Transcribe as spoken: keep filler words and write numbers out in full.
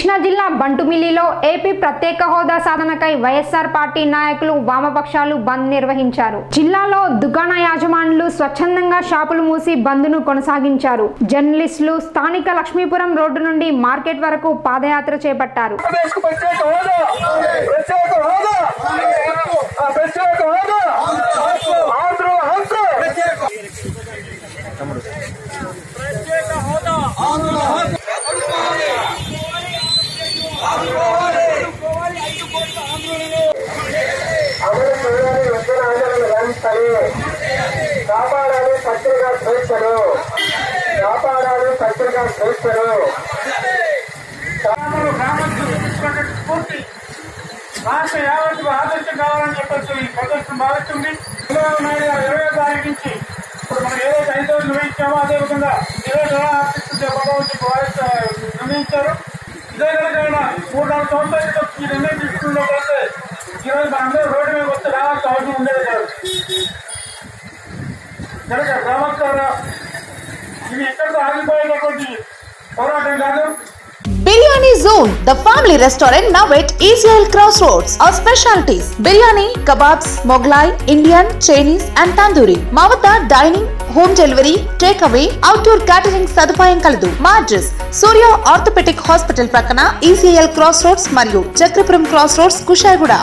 కృష్ణాజిల్లా బంటుమిల్లిలో ఏపీ ప్రత్యేక హోదా సాధనకై వైఎస్ఆర్ పార్టీ నాయకులు వామపక్షాలు బంద్ నిర్వహించారు. జిల్లాలో దుకాణ యాజమానులు స్వచ్ఛందంగా షాపులు మూసి బంద్ను కొనసాగించారు. జర్నలిస్టులు స్థానిక లక్ష్మీపురం రోడ్డు నుండి మార్కెట్ వరకు పాదయాత్ర చేపట్టారు. కాపాడాలి పత్రికా స్వేచ్ఛను, కాపాడాలి పత్రికా స్వేచ్ఛను. గ్రామస్తులు తీసుకున్నటువంటి స్ఫూర్తి రాష్ట్ర యావత్తు ఆదర్శం కావాలని చెప్పచ్చు. ఈ ప్రదర్శన భావిస్తుంది. చంద్రబాబు నాయుడు గారు ఇరవై తారీఖు నుంచి ఇప్పుడు మనం ఏదైతే ఐదు రోజులు నిర్వహించామో అదేవిధంగా ఇరవై జిల్లా ఆఫీసు నిర్ణయించారు. ఇదే విధంగా మూడు నాలుగు సంవత్సరాలతో ఈ నిర్ణయం తీసుకున్నట్లయితే ఈరోజు మనందరూ రోడ్డు మీద వస్తే రావాల్సిన అవసరం ఉండేది కాదు. కనుక గ్రామస్తారా ఇవి ఎక్కడితో ఆగిపోయేటటువంటి పోరాటం కాదు. Biryani Zone, the family restaurant now at E C L Crossroads. Our specialties: biryani, kebabs, Moglai, Indian, Chinese, and tandoori. Mavata dining, home delivery, takeaway, outdoor catering sadupayam kaladu. Ma address: Surya Orthopedic Hospital prakana E C L Crossroads Mariyu Chakrapuram Crossroads Kushaiguda.